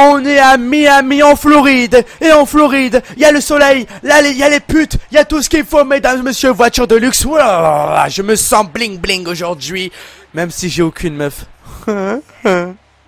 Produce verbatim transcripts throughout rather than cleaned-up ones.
On est à Miami en Floride. Et en Floride, il y a le soleil, là il y a les putes, il y a tout ce qu'il faut, mesdames et messieurs, voiture de luxe. Ouah, je me sens bling bling aujourd'hui, même si j'ai aucune meuf.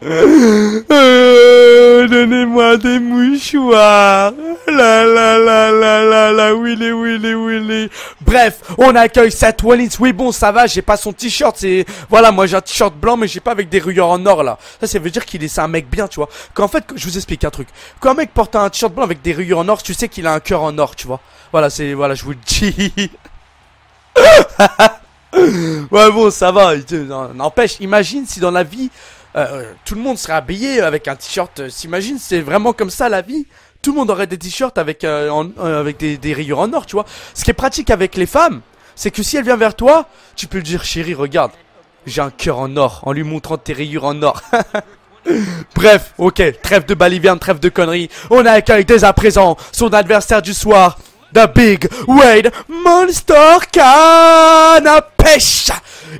euh, Donnez-moi des mouchoirs. La la la la la la. Willy Willy Willy. Bref, on accueille Seth Rollins. Oui bon, ça va, j'ai pas son t-shirt, c'est... Voilà, moi j'ai un t-shirt blanc, mais j'ai pas avec des rayures en or là. Ça, ça veut dire qu'il est, c'est un mec bien, tu vois. Qu'en fait, je vous explique un truc. Quand un mec porte un t-shirt blanc avec des rayures en or, tu sais qu'il a un cœur en or, tu vois. Voilà, c'est... Voilà, je vous le dis. Ouais bon, ça va. N'empêche, imagine si dans la vie... Euh, tout le monde serait habillé avec un t-shirt. euh, S'imagine, c'est vraiment comme ça la vie. Tout le monde aurait des t-shirts avec, euh, en, euh, avec des, des rayures en or, tu vois. Ce qui est pratique avec les femmes, c'est que si elle vient vers toi, tu peux lui dire: chérie, regarde, j'ai un cœur en or, en lui montrant tes rayures en or. Bref, ok, trêve de baliverne, trêve de conneries. On accueille dès à présent son adversaire du soir, The Big Wade Monster Canapèche.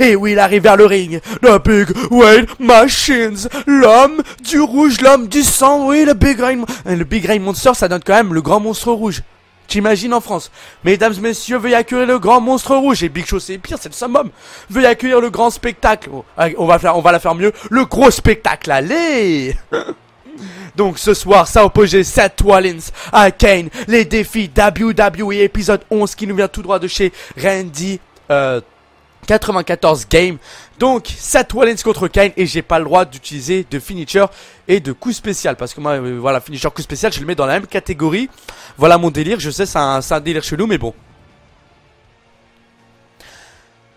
Et oui, il arrive vers le ring, The Big Wade Machines, l'homme du rouge, l'homme du sang. Oui, le Big Rain, le Big Rain Monster, ça donne quand même le grand monstre rouge. T'imagines en France? Mesdames et messieurs, veuillez accueillir le grand monstre rouge. Et Big Show, c'est pire, c'est le summum. Veuillez accueillir le grand spectacle. Oh, on va faire, on va la faire mieux. Le gros spectacle, allez. Donc ce soir, ça opposait Seth Rollins à Kane. Les défis W W E épisode onze qui nous vient tout droit de chez Randy. Euh... quatre-vingt-quatorze game. Donc Seth Rollins contre Kane. Et j'ai pas le droit d'utiliser de finisher et de coup spécial, parce que moi euh, voilà, finisher, coup spécial, je le mets dans la même catégorie. Voilà mon délire, je sais, c'est un, un délire chelou, mais bon,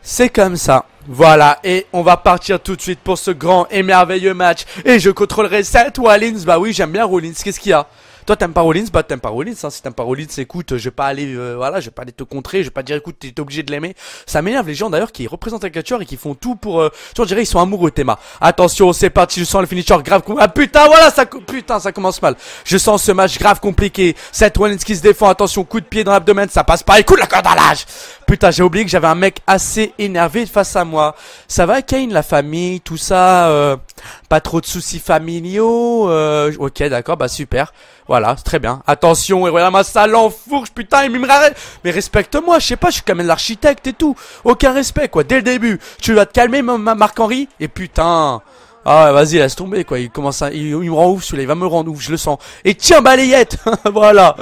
c'est comme ça. Voilà, et on va partir tout de suite pour ce grand et merveilleux match. Et je contrôlerai Seth Rollins. Bah oui, j'aime bien Rollins, qu'est-ce qu'il y a? Toi t'aimes pas Rollins, bah t'aimes pas Rollins, hein. Si t'aimes pas Rollins, écoute, je vais pas aller, euh, voilà, je vais pas aller te contrer, je vais pas te dire écoute, t'es obligé de l'aimer. Ça m'énerve les gens d'ailleurs qui représentent un catcheur et qui font tout pour, euh, tu vois, je dirais ils sont amoureux de Théma. Attention, c'est parti, je sens le finisher grave. Ah putain, voilà, ça, putain, ça commence mal. Je sens ce match grave compliqué. Seth Rollins qui se défend, attention, coup de pied dans l'abdomen, ça passe pas. Écoute la corde à l'âge. Putain, j'ai oublié que j'avais un mec assez énervé face à moi. Ça va, Kane, la famille, tout ça, euh, pas trop de soucis familiaux. Euh, ok, d'accord, bah super. Voilà, très bien. Attention, et voilà ma salle en fourche, putain, il m'arrête. Mais respecte-moi, je sais pas, je suis quand même l'architecte et tout. Aucun respect, quoi, dès le début. Tu vas te calmer, Marc-Henri. Et putain... Ah, vas-y, laisse tomber, quoi. Il commence à... Il, il me rend ouf, celui-là. Il va me rendre ouf, je le sens. Et tiens, balayette. Voilà.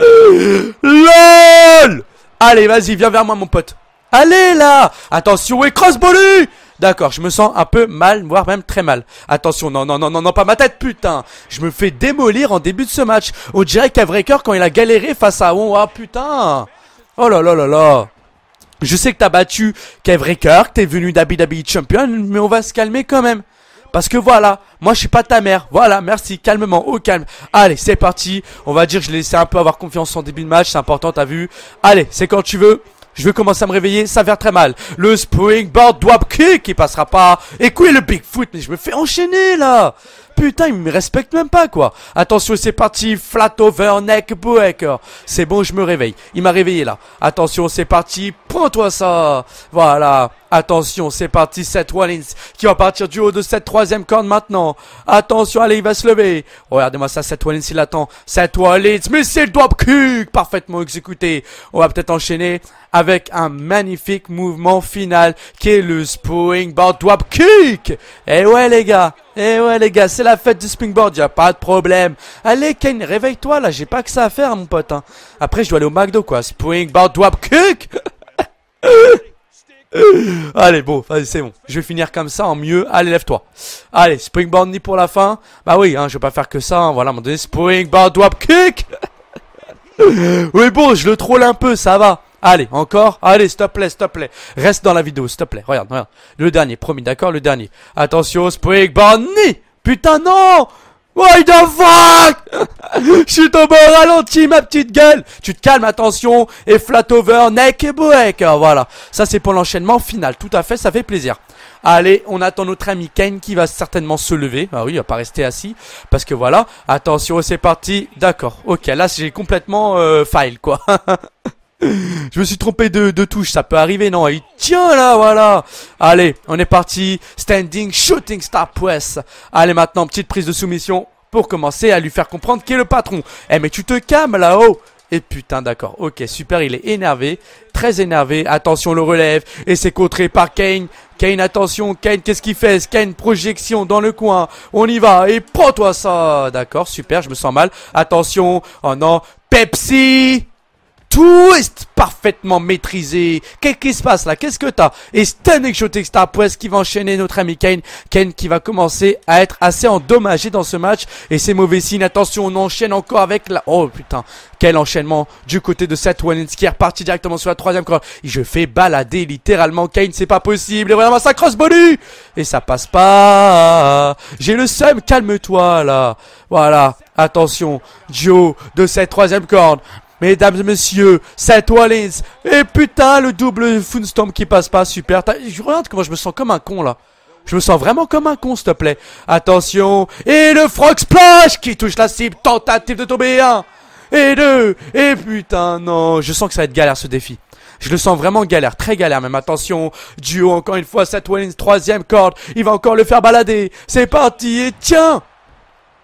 LOL. Allez, vas-y, viens vers moi, mon pote. Allez, là. Attention, et cross-bollu. D'accord, je me sens un peu mal, voire même très mal. Attention, non, non, non, non, non, pas ma tête, putain. Je me fais démolir en début de ce match. On dirait qu'Avraker, quand il a galéré face à... Oh, ah, putain. Oh là là là là. Je sais que t'as battu Kevraker, que t'es venu W W E Champion, mais on va se calmer quand même. Parce que voilà, moi je suis pas ta mère. Voilà, merci, calmement, au calme. Allez, c'est parti. On va dire, je laissais un peu avoir confiance en début de match, c'est important, t'as vu. Allez, c'est quand tu veux. Je vais commencer à me réveiller, ça va faire très mal. Le springboard drop kick qui passera pas. Et couille le Bigfoot, mais je me fais enchaîner là. Putain, il me respecte même pas, quoi. Attention, c'est parti, flat over neck breaker. C'est bon, je me réveille. Il m'a réveillé là. Attention, c'est parti, prends-toi ça. Voilà. Attention, c'est parti, Seth Rollins qui va partir du haut de cette troisième corde maintenant. Attention, allez, il va se lever. Regardez-moi ça, Seth Rollins, il attend. Seth Rollins, mais c'est le dropkick parfaitement exécuté. On va peut-être enchaîner avec un magnifique mouvement final qui est le springboard dropkick. Eh ouais, les gars. Eh ouais, les gars, c'est la fête du springboard, y'a pas de problème. Allez, Kane, réveille-toi là, j'ai pas que ça à faire, mon pote. Hein. Après, je dois aller au McDo, quoi. Springboard dropkick. Allez, bon, vas-y, c'est bon. Je vais finir comme ça en mieux. Allez, lève-toi. Allez, springboard knee pour la fin. Bah oui, hein, je vais pas faire que ça. Hein. Voilà, mon donné, springboard dropkick. Oui, bon, je le troll un peu, ça va. Allez, encore. Allez, s'il te plaît, s'il te plaît. Reste dans la vidéo, s'il te plaît. Regarde, regarde. Le dernier, promis, d'accord, le dernier. Attention, springboard knee. Putain, non. What the fuck. Je suis tombé au ralenti, ma petite gueule. Tu te calmes, attention. Et flat over, neck et break. Voilà. Ça, c'est pour l'enchaînement final. Tout à fait, ça fait plaisir. Allez, on attend notre ami Kane qui va certainement se lever. Ah oui, il va pas rester assis. Parce que voilà. Attention, c'est parti. D'accord. Ok, là, j'ai complètement euh, fail, quoi. Je me suis trompé de, de touche, ça peut arriver, non? Et tiens là, voilà. Allez, on est parti. Standing, shooting star press. Allez maintenant, petite prise de soumission. pour commencer à lui faire comprendre qui est le patron. Eh mais tu te calmes là-haut. Et putain d'accord, ok super, il est énervé, très énervé, attention le relève, et c'est contré par Kane. Kane attention, Kane qu'est-ce qu'il fait? Kane projection dans le coin, on y va, et prends-toi ça. D'accord super, je me sens mal, attention, oh non, Pepsi. Tout est parfaitement maîtrisé. Qu'est-ce qui se passe là? Qu'est-ce que t'as? Et Stan Exotic Star Press qui va enchaîner notre ami Kane. Kane qui va commencer à être assez endommagé dans ce match. Et c'est mauvais signe. Attention, on enchaîne encore avec la... Oh putain, quel enchaînement du côté de Seth Rollins qui est reparti directement sur la troisième corde. Je fais balader littéralement Kane, c'est pas possible. Et voilà, ça cross body. Et ça passe pas. J'ai le seum, calme-toi là. Voilà, attention. Joe de cette troisième corde. Mesdames et messieurs, Seth Rollins. Et putain, le double Funstorm qui passe pas, super. Je regarde comment je me sens comme un con là. Je me sens vraiment comme un con, s'il te plaît. Attention. Et le Frog Splash qui touche la cible. Tentative de tomber. Un. Et deux. Et putain, non. Je sens que ça va être galère ce défi. Je le sens vraiment galère, très galère même. Attention, duo encore une fois, Seth Rollins, troisième corde. Il va encore le faire balader. C'est parti. Et tiens.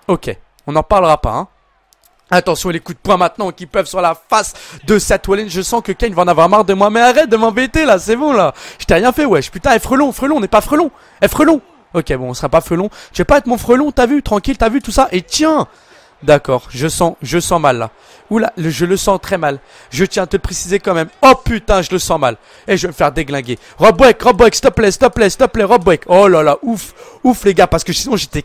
Ok, on n'en parlera pas, hein. Attention les coups de poing maintenant qui peuvent sur la face de Seth Rollins. Je sens que Kane va en avoir marre de moi. Mais arrête de m'embêter là, c'est bon là. Je t'ai rien fait wesh. Putain, eh, frelon, frelon, on n'est pas frelon. Eh frelon. Ok bon, on sera pas frelon. Je vais pas être mon frelon, t'as vu, tranquille, t'as vu tout ça. Et tiens. D'accord, je sens, je sens mal là. Oula, je le sens très mal. Je tiens à te le préciser quand même. Oh putain, je le sens mal. Et je vais me faire déglinguer. Robwek, Robwek, s'il te plaît, s'il te plaît, s'il te plaît, Robwek. Oh là là, ouf, ouf les gars, parce que sinon j'étais...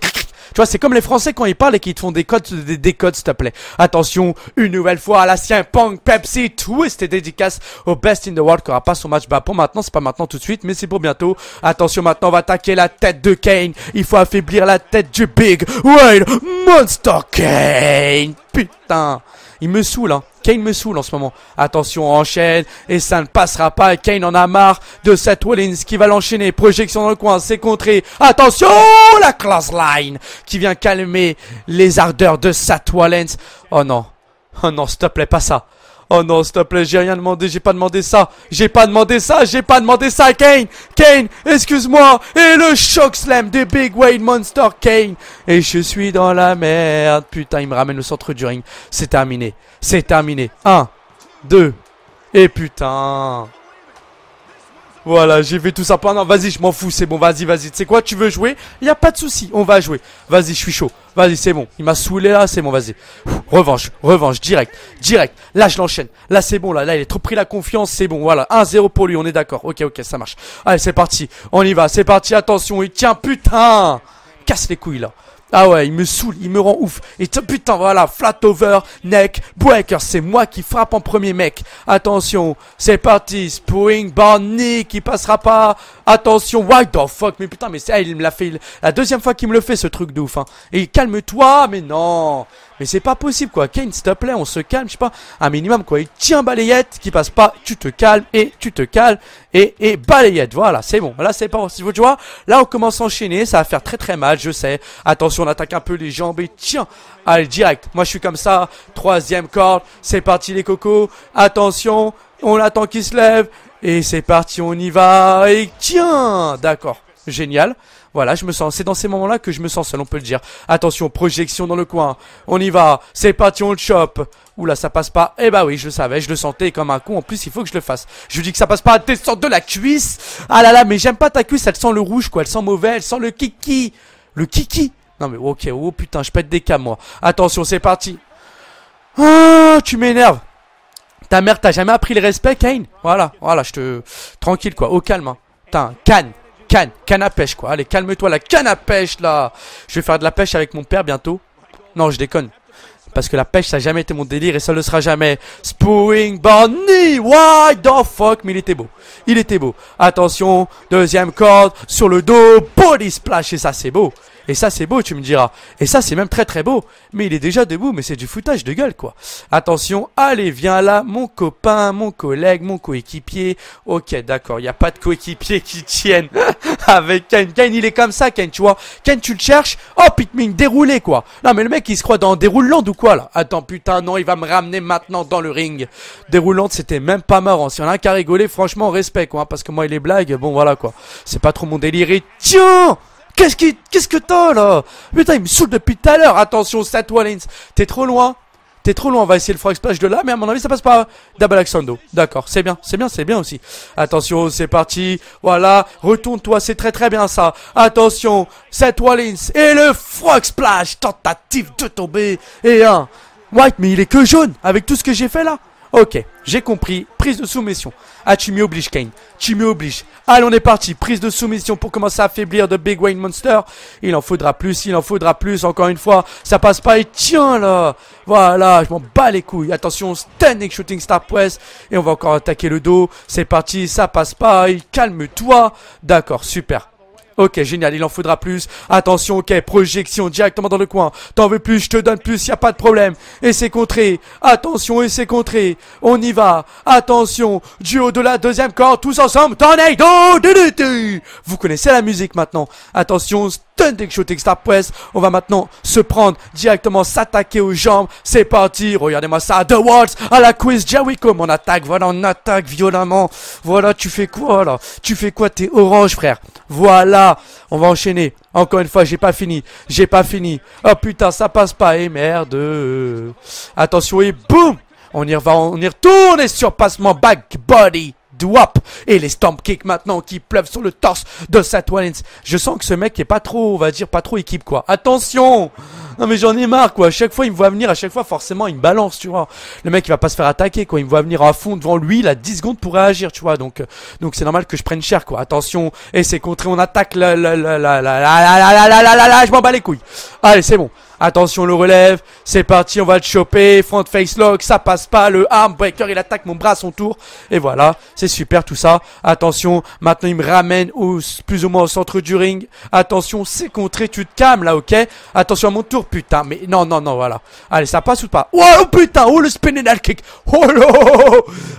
Tu vois, c'est comme les Français quand ils parlent et qu'ils te font des codes, des, des codes, s'il te plaît. Attention, une nouvelle fois, à la Sien Pong, Pepsi, Twist et dédicace au Best in the World qui aura pas son match. Bah, pour maintenant, c'est pas maintenant tout de suite, mais c'est pour bientôt. Attention, maintenant, on va attaquer la tête de Kane. Il faut affaiblir la tête du Big Whale Monster Kane. Putain, il me saoule, hein. Kane me saoule en ce moment. Attention, on enchaîne. Et ça ne passera pas. Kane en a marre de Seth Rollins qui va l'enchaîner. Projection dans le coin. C'est contré. Attention, la class line qui vient calmer les ardeurs de Seth Rollins. Oh non. Oh non, s'il te plaît, pas ça. Oh non, s'il te plaît, j'ai rien demandé. J'ai pas demandé ça. J'ai pas demandé ça. J'ai pas demandé ça. Kane. Kane, excuse-moi. Et le choc slam des Big Wade Monster Kane. Et je suis dans la merde. Putain, il me ramène le centre du ring. C'est terminé. C'est terminé. un, deux. Et putain. Voilà, j'ai fait tout ça. Non, vas-y, je m'en fous. C'est bon, vas-y, vas-y. Tu sais quoi, tu veux jouer? Il n'y a pas de souci. On va jouer. Vas-y, je suis chaud. Vas-y, c'est bon. Il m'a saoulé là, c'est bon, vas-y. Revanche, revanche, direct, direct. Là, je l'enchaîne. Là, c'est bon, là, là, il est trop pris la confiance, c'est bon. Voilà, un zéro pour lui, on est d'accord. Ok, ok, ça marche. Allez, c'est parti. On y va, c'est parti. Attention, il tient, putain. Casse les couilles là. Ah ouais, il me saoule, il me rend ouf. Et putain, voilà, flat over, neck, breaker. C'est moi qui frappe en premier, mec. Attention, c'est parti. Spring Barney qui passera pas. Attention, what the fuck. Mais putain, mais c'est, il me l'a fait il, la deuxième fois qu'il me le fait, ce truc de ouf, hein. Et calme-toi, mais non. Mais c'est pas possible, quoi. Kane, s'il te plaît, on se calme, je sais pas. Un minimum, quoi. Il tient balayette qui passe pas. Tu te calmes et tu te calmes et, et balayette. Voilà, c'est bon. Là, c'est pas, si vous, tu vois, là, on commence à enchaîner. Ça va faire très très mal, je sais. Attention. On attaque un peu les jambes et tiens, allez direct, moi je suis comme ça, troisième corde, c'est parti les cocos, attention, on attend qu'il se lève et c'est parti, on y va et tiens, d'accord, génial, voilà je me sens, c'est dans ces moments là que je me sens seul, on peut le dire, attention, projection dans le coin, on y va, c'est parti, on le chope, oula ça passe pas, et eh bah oui je le savais, je le sentais comme un con, en plus il faut que je le fasse, je lui dis que ça passe pas, descends de la cuisse, ah là là mais j'aime pas ta cuisse, elle sent le rouge quoi, elle sent mauvais, elle sent le kiki, le kiki. Non mais ok, oh putain, je pète des câbles moi. Attention, c'est parti. Ah, tu m'énerves. Ta mère, t'as jamais appris le respect, Kane? Voilà, voilà, je te... Tranquille quoi, au calme. Hein. Putain, canne, canne, canne à pêche quoi. Allez, calme-toi, la canne à pêche là. Je vais faire de la pêche avec mon père bientôt. Non, je déconne. Parce que la pêche, ça n'a jamais été mon délire et ça ne le sera jamais. Spring Barney, why the fuck? Mais il était beau. Il était beau. Attention, deuxième corde sur le dos, body splash et ça c'est beau. Et ça c'est beau tu me diras. Et ça c'est même très très beau. Mais il est déjà debout mais c'est du foutage de gueule quoi. Attention, allez viens là mon copain, mon collègue, mon coéquipier. Ok d'accord, il n'y a pas de coéquipier qui tienne avec Kane. Kane il est comme ça Kane tu vois. Kane tu le cherches. Oh pitming déroulé quoi. Non mais le mec il se croit dans Déroulant ou quoi là. Attends putain non il va me ramener maintenant dans le ring. Déroulante c'était même pas marrant. Si on a un qui a rigolé franchement respect quoi. Parce que moi il est blague bon voilà quoi. C'est pas trop mon délire et tiens Qu'est-ce qui... Qu'est-ce que t'as là? Putain, il me saoule depuis tout à l'heure. Attention, Seth Rollins, t'es trop loin. T'es trop loin, on va essayer le frog splash de là, mais à mon avis ça passe pas. Double Axando, d'accord, c'est bien, c'est bien, c'est bien aussi. Attention, c'est parti, voilà, retourne-toi, c'est très très bien ça. Attention, Seth Rollins et le frog splash, tentative de tomber, et un. White, mais il est que jaune, avec tout ce que j'ai fait là. Ok, j'ai compris, prise de soumission. Ah, tu m'y obliges, Kane, tu m'y obliges. Allez, on est parti, prise de soumission pour commencer à affaiblir The Big Wayne Monster. Il en faudra plus, il en faudra plus, encore une fois. Ça passe pas, et tiens là. Voilà, je m'en bats les couilles. Attention, standing shooting star press. Et on va encore attaquer le dos, c'est parti, ça passe pas, calme-toi. D'accord, super. Ok, génial, il en faudra plus. Attention, ok, projection directement dans le coin. T'en veux plus, je te donne plus, y a pas de problème. Et c'est contré. Attention, et c'est contré. On y va. Attention, du haut de la deuxième corde, tous ensemble. Tornado. Vous connaissez la musique maintenant. Attention, standing shooting star press. On va maintenant se prendre directement, s'attaquer aux jambes. C'est parti. Regardez-moi ça. The Waltz à la quiz Jericho. On attaque, voilà, on attaque violemment. Voilà, tu fais quoi là? Tu fais quoi? T'es orange, frère. Voilà. On va enchaîner. Encore une fois, j'ai pas fini. J'ai pas fini. Oh putain, ça passe pas. Et merde. Attention et boum. On y revient, on y retourne et surpassement back body. Wap. Et les Storm Kicks maintenant qui pleuvent sur le torse de Seth Rollins. Je sens que ce mec est pas trop, on va dire, pas trop équipe quoi. Attention. Non mais j'en ai marre quoi. À chaque fois il me voit venir, à chaque fois forcément il me balance, tu vois. Le mec il va pas se faire attaquer quoi. Il me voit venir à fond devant lui, il a dix secondes pour réagir, tu vois. Donc euh, donc c'est normal que je prenne cher quoi. Attention. Et c'est contré, on attaque la la la la la la la la la la la. Je m'en bats les couilles. Allez c'est bon. Attention le relève, c'est parti, on va le choper, front face lock, ça passe pas, le arm breaker, il attaque mon bras à son tour, et voilà, c'est super tout ça, attention, maintenant il me ramène au, plus ou moins au centre du ring, attention, c'est contré, tu te calmes là, ok, attention à mon tour, putain, mais non, non, non, voilà, allez, ça passe ou pas, oh putain, oh le spinal kick, oh là,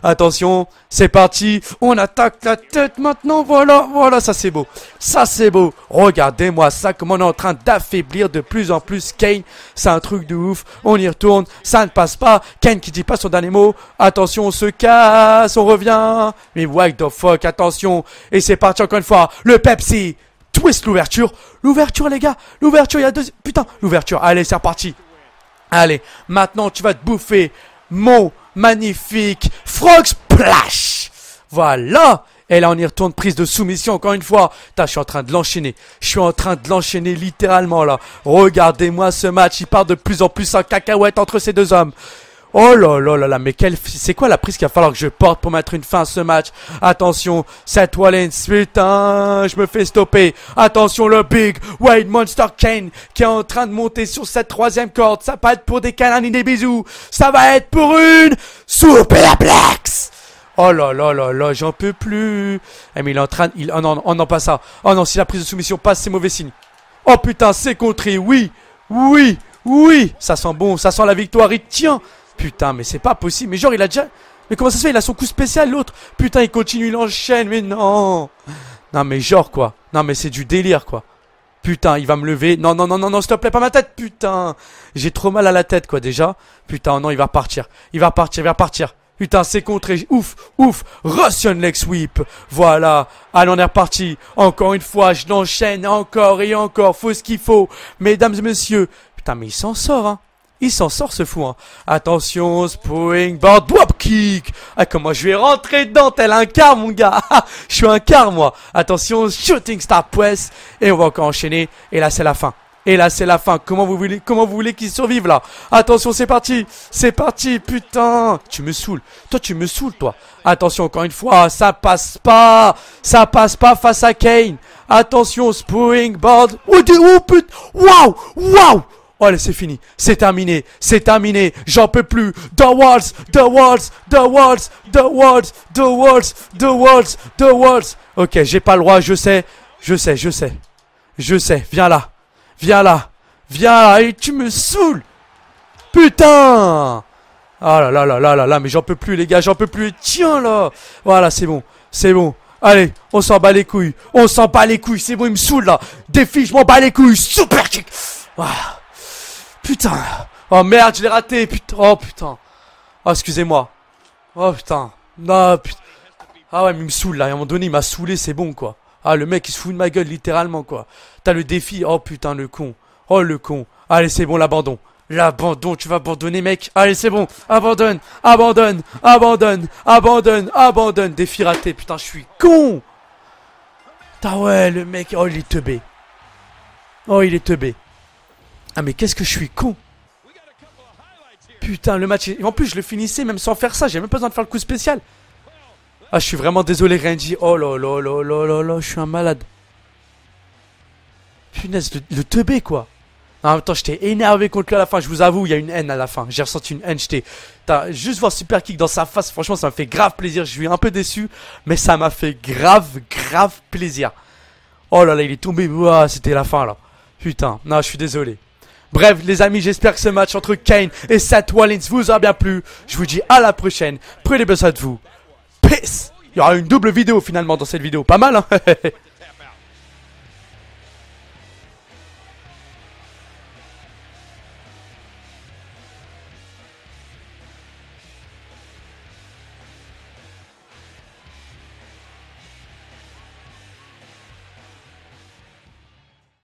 attention, c'est parti, on attaque la tête maintenant, voilà, voilà, ça c'est beau, ça c'est beau, regardez-moi ça, comme on est en train d'affaiblir de plus en plus, c'est un truc de ouf, on y retourne, ça ne passe pas, Kane qui dit pas son dernier mot, attention on se casse, on revient, mais what the fuck, attention, et c'est parti encore une fois, le Pepsi, twist l'ouverture, l'ouverture les gars, l'ouverture, il y a deux, putain, l'ouverture, allez c'est reparti, allez, maintenant tu vas te bouffer mon magnifique frog splash, voilà. Et là, on y retourne, prise de soumission, encore une fois. Putain, je suis en train de l'enchaîner. Je suis en train de l'enchaîner littéralement, là. Regardez-moi ce match. Il part de plus en plus en cacahuète entre ces deux hommes. Oh là là là là, mais quelle... C'est quoi la prise qu'il va falloir que je porte pour mettre une fin à ce match? Attention, Seth Rollins, putain, je me fais stopper. Attention, le Big Wayne Monster Kane qui est en train de monter sur cette troisième corde. Ça va être pour des câlins et des bisous. Ça va être pour une superplex. Oh là là là là, j'en peux plus. Eh mais il est en train... Il... Oh non, oh non, pas ça. Oh non, si la prise de soumission passe, c'est mauvais signe. Oh putain, c'est contré, oui. Oui, oui. Ça sent bon, ça sent la victoire, il tient. Putain, mais c'est pas possible. Mais genre, il a déjà... Mais comment ça se fait? Il a son coup spécial, l'autre. Putain, il continue, il enchaîne, mais non. Non mais genre quoi. Non mais c'est du délire quoi. Putain, il va me lever. Non, non, non, non, non, s'il te plaît, pas ma tête, putain. J'ai trop mal à la tête quoi, déjà. Putain, non, il va repartir. Il va repartir, il va repartir. Putain, c'est contré, ouf, ouf, Russian leg sweep, voilà, allez on est reparti, encore une fois, je l'enchaîne encore et encore, faut ce qu'il faut, mesdames et messieurs, putain mais il s'en sort hein, il s'en sort ce fou hein, attention, springboard, whop kick, ah comment je vais rentrer dedans, tel un quart mon gars, je suis un quart moi, attention, shooting star press, et on va encore enchaîner, et là c'est la fin. Et là c'est la fin, comment vous voulez, comment vous voulez qu'ils survivent là? Attention c'est parti, c'est parti, putain. Tu me saoules, toi tu me saoules toi. Attention encore une fois, ça passe pas, ça passe pas face à Kane. Attention, springboard, oh, oh putain, waouh, waouh. Oh, allez c'est fini, c'est terminé, c'est terminé, j'en peux plus. The Walls, The Walls, The Walls, The Walls, The Walls, The Walls, The Walls. Ok, j'ai pas le droit, je sais, je sais, je sais, je sais, viens là. Viens là, viens là, et tu me saoules. Putain. Oh là là là là là là, mais j'en peux plus les gars, j'en peux plus, tiens là. Voilà, c'est bon, c'est bon. Allez, on s'en bat les couilles, on s'en bat les couilles, c'est bon, il me saoule là. Défi, je m'en bats les couilles, super kick. Oh. Putain. Oh merde, je l'ai raté, putain. Oh putain. Oh, excusez-moi. Oh putain. Non, putain. Ah ouais, mais il me saoule là, à un moment donné, il m'a saoulé, c'est bon quoi. Ah, le mec, il se fout de ma gueule, littéralement, quoi. T'as le défi. Oh, putain, le con. Oh, le con. Allez, c'est bon, l'abandon. L'abandon, tu vas abandonner, mec. Allez, c'est bon. Abandonne, abandonne, abandonne, abandonne, abandonne. Défi raté, putain, je suis con. Putain, ouais, le mec. Oh, il est teubé. Oh, il est teubé. Ah, mais qu'est-ce que je suis con. Putain, le match... En plus, je le finissais même sans faire ça. J'ai même pas besoin de faire le coup spécial. Ah, je suis vraiment désolé, Randy. Oh là là là là là là, je suis un malade. Punaise, le, le teubé, quoi. En même temps, j'étais énervé contre lui à la fin. Je vous avoue, il y a une haine à la fin. J'ai ressenti une haine. J'étais... Juste voir Super Kick dans sa face, franchement, ça m'a fait grave plaisir. Je suis un peu déçu, mais ça m'a fait grave, grave plaisir. Oh là là, il est tombé. Ouah, c'était la fin, là. Putain, non, je suis désolé. Bref, les amis, j'espère que ce match entre Kane et Seth Rollins vous aura bien plu. Je vous dis à la prochaine. Prenez bien soin de vous. Peace. Il y aura une double vidéo finalement dans cette vidéo. Pas mal, hein.